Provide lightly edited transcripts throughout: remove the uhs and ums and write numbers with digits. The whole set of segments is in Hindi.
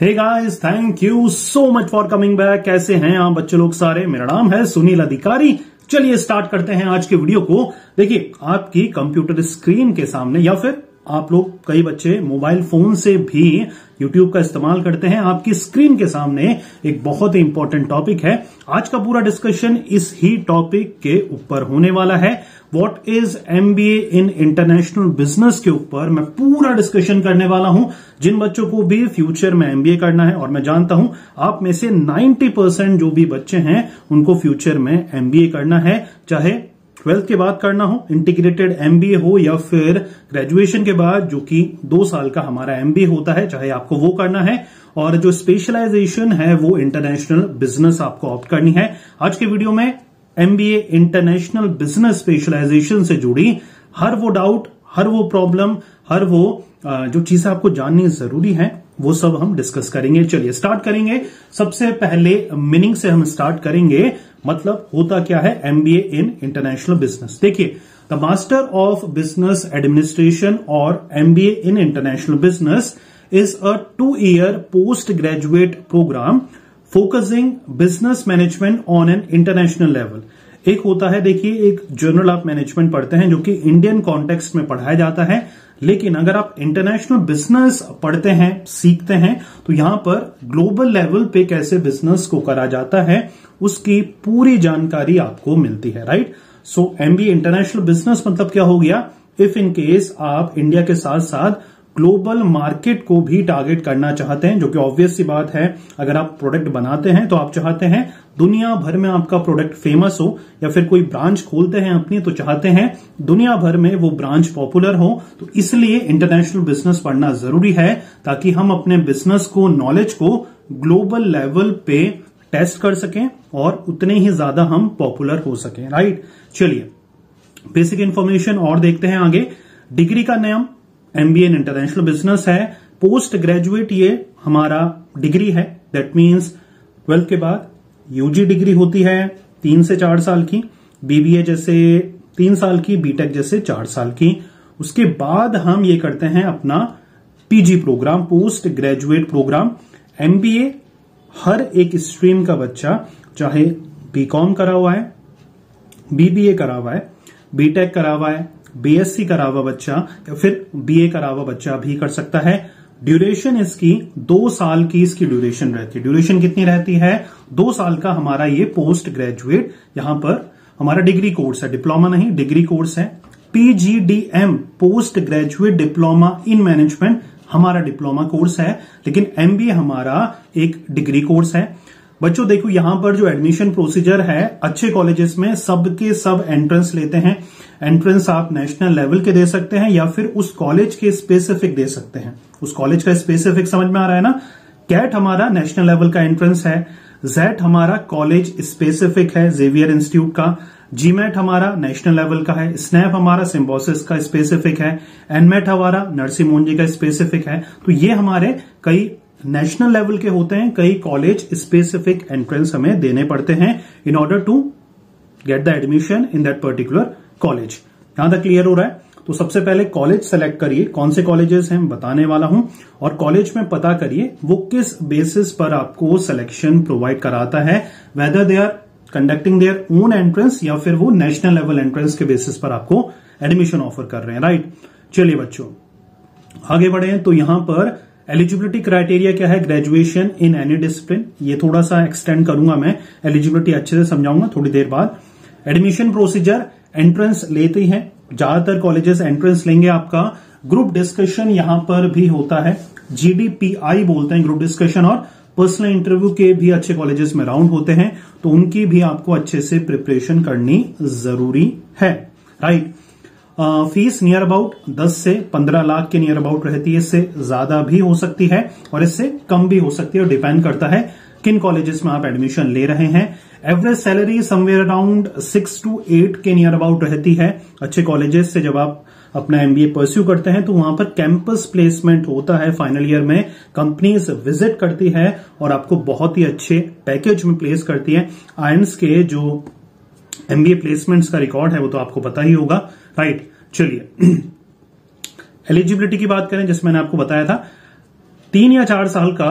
Hey guys, thank you so much for coming back. कैसे हैं आप बच्चों लोग सारे? मेरा नाम है सुनील अधिकारी। चलिए स्टार्ट करते हैं आज के वीडियो को। देखिए, आपकी कंप्यूटर स्क्रीन के सामने या फिर आप लोग कई बच्चे मोबाइल फोन से भी YouTube का इस्तेमाल करते हैं, आपकी स्क्रीन के सामने एक बहुत ही इंपॉर्टेंट टॉपिक है। आज का पूरा डिस्कशन इस ही टॉपिक के ऊपर होने वाला है। What is MBA in international business के ऊपर मैं पूरा डिस्कशन करने वाला हूं। जिन बच्चों को भी फ्यूचर में MBA करना है, और मैं जानता हूं आप में से 90% जो भी बच्चे हैं उनको फ्यूचर में MBA करना है, चाहे 12th के बाद करना हो, इंटीग्रेटेड MBA हो, या फिर ग्रेजुएशन के बाद जो कि 2 साल का हमारा MBA होता है, चाहे आपको वो करना है, और जो स्पेशलाइजेशन है वो इंटरनेशनल बिजनेस आपको ऑप्ट करनी है। आज के वीडियो में MBA इंटरनेशनल बिजनेस स्पेशलाइजेशन से जुड़ी हर वो डाउट, हर वो प्रॉब्लम, हर वो जो चीजें आपको जाननी जरूरी है वो सब हम डिस्कस करेंगे। चलिए स्टार्ट करेंगे। सबसे पहले मीनिंग से हम स्टार्ट करेंगे, मतलब होता क्या है MBA इन इंटरनेशनल बिजनेस। देखिए, the master of business administration और MBA in international business is a 2-year post graduate programme focusing business management on an international level. एक होता है, देखिए, एक जर्नल ऑफ मैनेजमेंट पढ़ते हैं जो कि इंडियन कॉन्टेक्स्ट में पढ़ाया जाता है, लेकिन अगर आप इंटरनेशनल बिजनेस पढ़ते हैं, सीखते हैं, तो यहां पर ग्लोबल लेवल पे कैसे बिजनेस को करा जाता है उसकी पूरी जानकारी आपको मिलती है, right. So MBA international business मतलब क्या हो गया? इफ इन केस आप इंडिया के साथ साथ ग्लोबल मार्केट को भी टारगेट करना चाहते हैं, जो कि ऑब्वियस सी बात है, अगर आप प्रोडक्ट बनाते हैं तो आप चाहते हैं दुनिया भर में आपका प्रोडक्ट फेमस हो, या फिर कोई ब्रांच खोलते हैं अपनी तो चाहते हैं दुनिया भर में वो ब्रांच पॉपुलर हो, तो इसलिए इंटरनेशनल बिजनेस पढ़ना जरूरी है ताकि हम अपने बिजनेस को, नॉलेज को ग्लोबल लेवल पे टेस्ट कर सकें और उतने ही ज्यादा हम पॉपुलर हो सकें, राइट। चलिए बेसिक इंफॉर्मेशन और देखते हैं आगे। डिग्री का नाम MBA इन इंटरनेशनल बिजनेस है। पोस्ट ग्रेजुएट ये हमारा डिग्री है, दैट मीन्स 12th के बाद यूजी डिग्री होती है 3 से 4 साल की, BBA जैसे 3 साल की, बीटेक जैसे 4 साल की। उसके बाद हम ये करते हैं अपना PG programme, post graduate programme. MBA हर एक स्ट्रीम का बच्चा, चाहे BCom करा हुआ है, BBA करा हुआ है, बीटेक करा हुआ है, BSc करा हुआ बच्चा, या फिर BA करा हुआ बच्चा भी कर सकता है। ड्यूरेशन इसकी 2 साल की इसकी ड्यूरेशन रहती है। ड्यूरेशन कितनी रहती है? 2 साल का हमारा ये पोस्ट ग्रेजुएट, यहां पर हमारा डिग्री कोर्स है, डिप्लोमा नहीं, डिग्री कोर्स है। PGDM post graduate diploma in management हमारा डिप्लोमा कोर्स है, लेकिन MBA हमारा एक डिग्री कोर्स है। बच्चों देखो, यहां पर जो एडमिशन प्रोसीजर है अच्छे कॉलेजेस में, सबके सब एंट्रेंस लेते हैं। एंट्रेंस आप नेशनल लेवल के दे सकते हैं या फिर उस कॉलेज के स्पेसिफिक दे सकते हैं। उस कॉलेज का स्पेसिफिक समझ में आ रहा है ना? CAT हमारा नेशनल लेवल का एंट्रेंस है, JET हमारा कॉलेज स्पेसिफिक है, Xavier इंस्टीट्यूट का, GMAT हमारा नेशनल लेवल का है, SNAP हमारा सिम्बोसिस का स्पेसिफिक है, NMAT हमारा नरसी मोंजी का स्पेसिफिक है। तो ये हमारे कई नेशनल लेवल के होते हैं, कई कॉलेज स्पेसिफिक एंट्रेंस हमें देने पड़ते हैं in order to get the admission in that particular college. यहां तक क्लियर हो रहा है? तो सबसे पहले कॉलेज सेलेक्ट करिए, कौन से कॉलेजेस हैं बताने वाला हूं, और कॉलेज में पता करिए वो किस बेसिस पर आपको सिलेक्शन प्रोवाइड कराता है, whether they are conducting their own entrance या फिर वो नेशनल लेवल एंट्रेंस के बेसिस पर आपको एडमिशन ऑफर कर रहे हैं, राइट। चलिए बच्चों आगे बढ़े, तो यहां पर एलिजिबिलिटी क्राइटेरिया क्या है? Graduation in any discipline. ये थोड़ा सा एक्सटेंड करूंगा मैं, एलिजिबिलिटी अच्छे से समझाऊंगा थोड़ी देर बाद। एडमिशन प्रोसीजर, एंट्रेंस लेते हैं ज्यादातर कॉलेजेस, एंट्रेंस लेंगे आपका। ग्रुप डिस्कशन यहां पर भी होता है, GDPI बोलते हैं ग्रुप डिस्कशन, और पर्सनल इंटरव्यू के भी अच्छे कॉलेजेस में राउंड होते हैं, तो उनकी भी आपको अच्छे से प्रिपरेशन करनी जरूरी है, राइट। फीस नियर अबाउट 10 से 15 लाख के नियर अबाउट रहती है, इससे ज्यादा भी हो सकती है और इससे कम भी हो सकती है, और डिपेंड करता है किन कॉलेजेस में आप एडमिशन ले रहे हैं। Average salary somewhere around 6 to 8 के नियर अबाउट रहती है। अच्छे कॉलेजेस से जब आप अपना MBA परस्यू करते हैं तो वहां पर कैंपस प्लेसमेंट होता है, फाइनल ईयर में कंपनीज विजिट करती है और आपको बहुत ही अच्छे पैकेज में प्लेस करती है। IIMs के जो MBA प्लेसमेंट्स का रिकॉर्ड है वो तो आपको पता ही होगा, राइट। चलिए एलिजिबिलिटी की बात करें, जिसमें मैंने आपको बताया था 3 या 4 साल का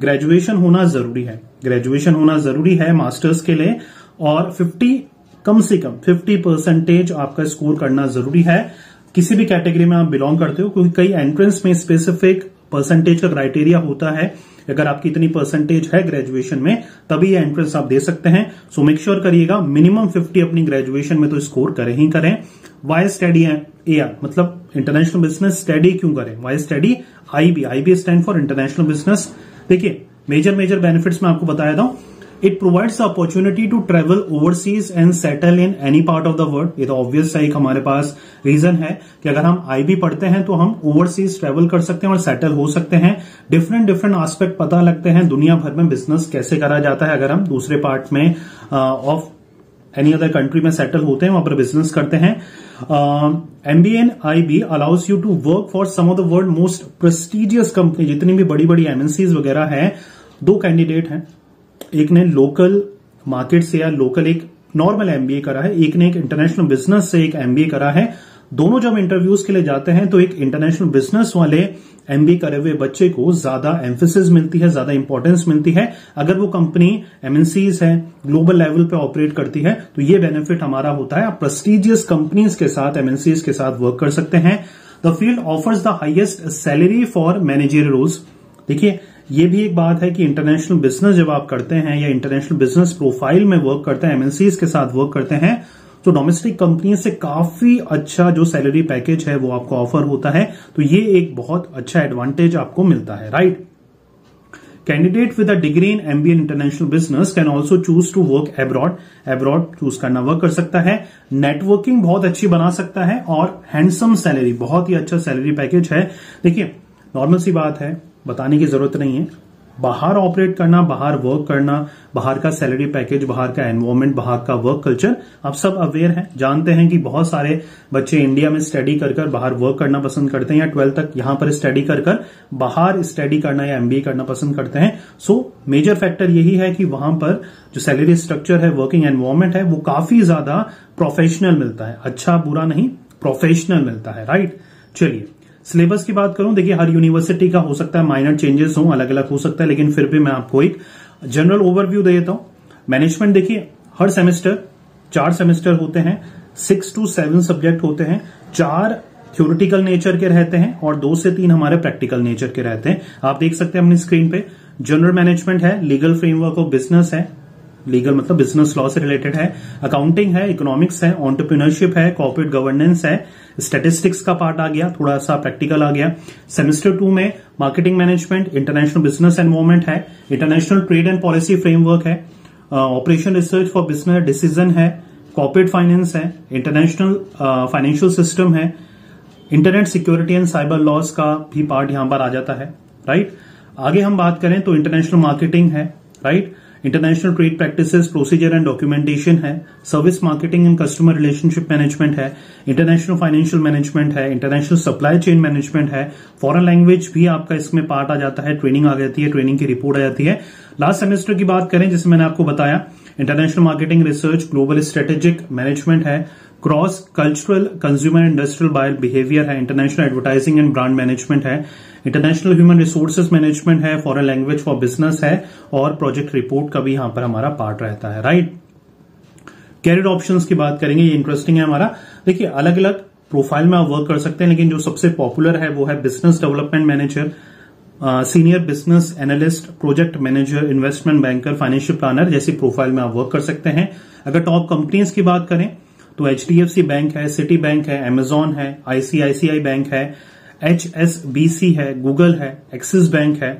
ग्रेजुएशन होना जरूरी है, ग्रेजुएशन होना जरूरी है मास्टर्स के लिए, और 50 कम से कम 50% आपका स्कोर करना जरूरी है किसी भी कैटेगरी में आप बिलोंग करते हो, क्योंकि कई एंट्रेंस में स्पेसिफिक परसेंटेज का क्राइटेरिया होता है। अगर आपकी इतनी परसेंटेज है ग्रेजुएशन में तभी ये एंट्रेंस आप दे सकते हैं। सो मेक श्योर करिएगा मिनिमम 50 अपनी ग्रेजुएशन में तो स्कोर करें ही करें। वाई स्टडी एआर मतलब इंटरनेशनल बिजनेस स्टडी क्यों करें, why study IB, IB stand for international business. देखिए मेजर बेनिफिट्स में आपको बताया था, it provides opportunity to travel overseas and settle in any part of the world. ये तो ऑब्वियस सा एक हमारे पास रीजन है कि अगर हम आईबी पढ़ते हैं तो हम ओवरसीज ट्रेवल कर सकते हैं और सेटल हो सकते हैं। डिफरेंट आस्पेक्ट पता लगते हैं दुनिया भर में बिजनेस कैसे करा जाता है, अगर हम दूसरे पार्ट में ऑफ एनी अदर कंट्री में सेटल होते हैं वहां पर बिजनेस करते हैं। MBA and IB allows you to work for some of the world most prestigious company, जितनी भी बड़ी बड़ी एमएनसीज वगैरह है। दो कैंडिडेट हैं, एक ने लोकल मार्केट से या लोकल एक नॉर्मल एमबीए करा है, एक ने एक इंटरनेशनल बिजनेस से एक एमबीए करा है। दोनों जब इंटरव्यूज के लिए जाते हैं तो एक इंटरनेशनल बिजनेस वाले एमबीए करे हुए बच्चे को ज्यादा एम्फेसिस मिलती है, ज्यादा इंपॉर्टेंस मिलती है। अगर वो कंपनी एमएनसीज है ग्लोबल लेवल पे ऑपरेट करती है तो ये बेनिफिट हमारा होता है, आप प्रेस्टीजियस कंपनीज के साथ एमएनसीज के साथ वर्क कर सकते हैं। The field offers the highest salary for managerial roles. देखिए ये भी एक बात है कि इंटरनेशनल बिजनेस जब आप करते हैं या इंटरनेशनल बिजनेस प्रोफाइल में वर्क करते हैं, एमएनसीज के साथ वर्क करते हैं तो डोमेस्टिक कंपनी से काफी अच्छा जो सैलरी पैकेज है वो आपको ऑफर होता है, तो ये एक बहुत अच्छा एडवांटेज आपको मिलता है, right. Candidate with a degree in MBA international business can also choose to work abroad choose करना, वर्क कर सकता है, नेटवर्किंग बहुत अच्छी बना सकता है और हैंडसम सैलरी, बहुत ही अच्छा सैलरी पैकेज है। देखिए नॉर्मल सी बात है, बताने की जरूरत नहीं है, बाहर ऑपरेट करना, बाहर वर्क करना, बाहर का सैलरी पैकेज, बाहर का एनवायरमेंट, बाहर का वर्क कल्चर आप सब अवेयर हैं, जानते हैं कि बहुत सारे बच्चे इंडिया में स्टडी कर कर बाहर वर्क करना पसंद करते हैं या 12th तक यहां पर स्टडी कर कर बाहर स्टडी करना या एमबीए करना पसंद करते हैं। सो मेजर फैक्टर यही है कि वहां पर जो सैलरी स्ट्रक्चर है, वर्किंग एनवायरमेंट है, वो काफी ज्यादा प्रोफेशनल मिलता है, अच्छा बुरा नहीं, प्रोफेशनल मिलता है, राइट। चलिए सिलेबस की बात करूं, देखिए हर यूनिवर्सिटी का हो सकता है माइनर चेंजेस हो, अलग अलग हो सकता है, लेकिन फिर भी मैं आपको एक जनरल ओवरव्यू दे देता हूं। मैनेजमेंट देखिए हर सेमेस्टर 4 सेमेस्टर होते हैं, 6 to 7 सब्जेक्ट होते हैं, 4 थ्योरेटिकल नेचर के रहते हैं और 2 से 3 हमारे प्रैक्टिकल नेचर के रहते हैं। आप देख सकते हैं अपनी स्क्रीन पे, जनरल मैनेजमेंट है, लीगल फ्रेमवर्क ऑफ बिजनेस है, लीगल मतलब बिजनेस लॉ से रिलेटेड है, अकाउंटिंग है, इकोनॉमिक्स है, एंटरप्रेन्योरशिप है, कॉर्पोरेट गवर्नेंस है, स्टैटिस्टिक्स का पार्ट आ गया, थोड़ा सा प्रैक्टिकल आ गया। सेमेस्टर 2 में marketing management, international business environment है, international trade and policy framework है, operation research for business decision है, कॉर्पोरेट फाइनेंस है, इंटरनेशनल फाइनेंशियल सिस्टम है, internet security and cyber laws का भी पार्ट यहां पर आ जाता है, राइट। आगे हम बात करें तो इंटरनेशनल मार्केटिंग है, right, international trade practices, procedure and documentation है, service marketing and customer relationship management है, इंटरनेशनल फाइनेंशियल मैनेजमेंट है, इंटरनेशनल सप्लाई चेन मैनेजमेंट है, फॉरेन लैंग्वेज भी आपका इसमें पार्ट आ जाता है, ट्रेनिंग आ जाती है, ट्रेनिंग की रिपोर्ट आ जाती है। लास्ट सेमेस्टर की बात करें जिसमें मैंने आपको बताया, international marketing research, global strategic management है, cross cultural consumer industrial buyer behaviour है, international advertising and brand management है, इंटरनेशनल ह्यूमन रिसोर्सेज मैनेजमेंट है, फॉरेन लैंग्वेज फॉर बिजनेस है और प्रोजेक्ट रिपोर्ट का भी यहां पर हमारा पार्ट रहता है, राइट। कैरियर ऑप्शंस की बात करेंगे, ये इंटरेस्टिंग है हमारा। देखिए अलग अलग प्रोफाइल में आप वर्क कर सकते हैं, लेकिन जो सबसे पॉपुलर है वो है business development manager, senior business analyst, project manager, investment banker, financial planner जैसी प्रोफाइल में आप वर्क कर सकते हैं। अगर टॉप कंपनीज की बात करें तो HDFC बैंक है, सिटी बैंक है, Amazon है, ICICI बैंक है, HSBC है, Google है, Axis बैंक है,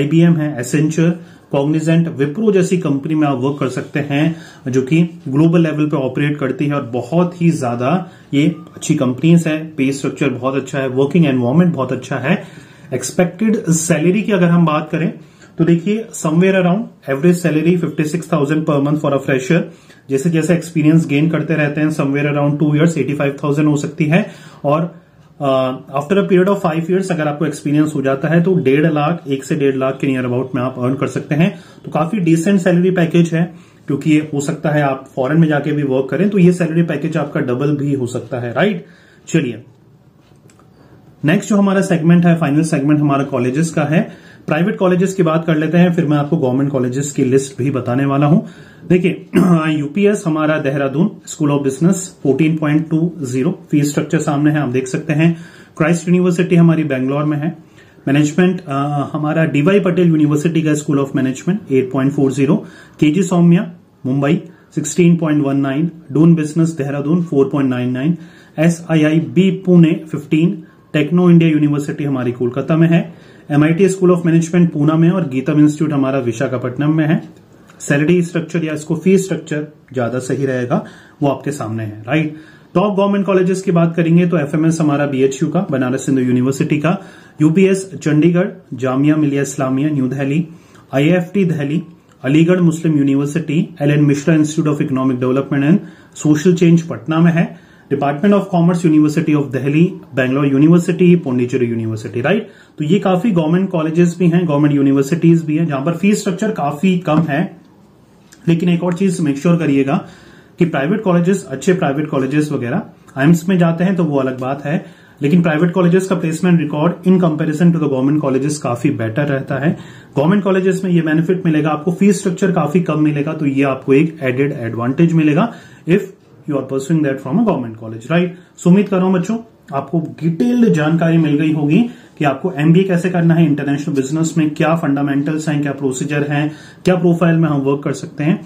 IBM है, Accenture, Cognizant, Wipro जैसी कंपनी में आप वर्क कर सकते हैं जो कि ग्लोबल लेवल पे ऑपरेट करती है और बहुत ही ज्यादा ये अच्छी कंपनीज है, पे स्ट्रक्चर बहुत अच्छा है, वर्किंग एनवायरमेंट बहुत अच्छा है। एक्सपेक्टेड सैलरी की अगर हम बात करें तो देखिए समवेयर अराउंड एवरेज सैलरी 56,000 पर मंथ फॉर अ फ्रेशर, जैसे जैसे एक्सपीरियंस गेन करते रहते हैं समवेयर अराउंड 2 years 85,000 हो सकती है और after a period of 5 years अगर आपको एक्सपीरियंस हो जाता है तो 1.5 लाख, 1 से 1.5 लाख के नियर अबाउट में आप अर्न कर सकते हैं, तो काफी डिसेंट सैलरी पैकेज है, क्योंकि ये हो सकता है आप फॉरेन में जाके भी वर्क करें तो ये सैलरी पैकेज आपका डबल भी हो सकता है, राइट। चलिए नेक्स्ट जो हमारा सेगमेंट है, फाइनल सेगमेंट हमारा कॉलेजेस का है। प्राइवेट कॉलेजेस की बात कर लेते हैं, फिर मैं आपको गवर्नमेंट कॉलेजेस की लिस्ट भी बताने वाला हूं। देखिए यूपीएस हमारा Dehradun school of business 14.20 fees structure सामने है, आप देख सकते हैं। क्राइस्ट यूनिवर्सिटी हमारी बेंगलोर में है। मैनेजमेंट हमारा डीवाई पटेल यूनिवर्सिटी का school of management 8.40। KJ Somaiya Mumbai 16.19, Doon business Dehradun 4.99, SIIB Pune 15, techno India university हमारी कोलकाता में है, MIT school of management Poona में और गीतम इंस्टीट्यूट हमारा विशाखापट्टनम में है। सैलरी स्ट्रक्चर या इसको फीस स्ट्रक्चर ज्यादा सही रहेगा वो आपके सामने है, राइट। टॉप गवर्नमेंट कॉलेजेस की बात करेंगे तो एफएमएस हमारा बीएचयू का, बनारस हिंदू यूनिवर्सिटी का, UPS Chandigarh, Jamia Millia Islamia new Delhi, IFT Delhi, Aligarh Muslim university, L N Mishra institute of economic development and social change Patna में है, department of commerce university of Delhi, Bangalore university, Pondicherry university, right. तो ये काफी गवर्नमेंट कॉलेजेस भी हैं, गवर्नमेंट यूनिवर्सिटीज भी हैं जहां पर फीस स्ट्रक्चर काफी कम है। लेकिन एक और चीज मेक श्योर करिएगा कि प्राइवेट कॉलेजेस, अच्छे प्राइवेट कॉलेजेस वगैरह आईएम्स में जाते हैं तो वो अलग बात है, लेकिन प्राइवेट कॉलेजेस का placement record in comparison to the government colleges काफी बेटर रहता है। गवर्नमेंट कॉलेजेस में ये बेनिफिट मिलेगा आपको, फीस स्ट्रक्चर काफी कम मिलेगा, तो ये आपको एक एडेड एडवांटेज मिलेगा if you are pursuing that from a government college, right. So उम्मीद कर रहा हूं बच्चों आपको डिटेल्ड जानकारी मिल गई होगी कि आपको एमबीए कैसे करना है, इंटरनेशनल बिजनेस में क्या फंडामेंटल्स हैं, क्या प्रोसीजर हैं, क्या प्रोफाइल में हम वर्क कर सकते हैं।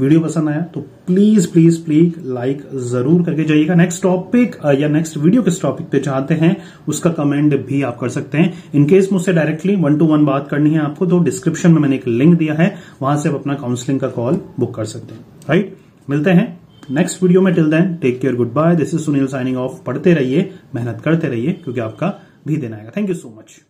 वीडियो पसंद आया तो प्लीज प्लीज प्लीज लाइक जरूर करके जाइएगा। नेक्स्ट टॉपिक या नेक्स्ट वीडियो किस टॉपिक पे चाहते हैं उसका कमेंट भी आप कर सकते हैं। इनकेस मुझसे डायरेक्टली 1-to-1 बात करनी है आपको तो डिस्क्रिप्शन में मैंने एक लिंक दिया है, वहां से आप अपना काउंसलिंग का कॉल बुक कर सकते हैं, राइट। मिलते हैं नेक्स्ट वीडियो में, till then take care, good bye. This is Sunil signing off. पढ़ते रहिए, मेहनत करते रहिए क्योंकि आपका भी दिन आएगा। Thank you so much.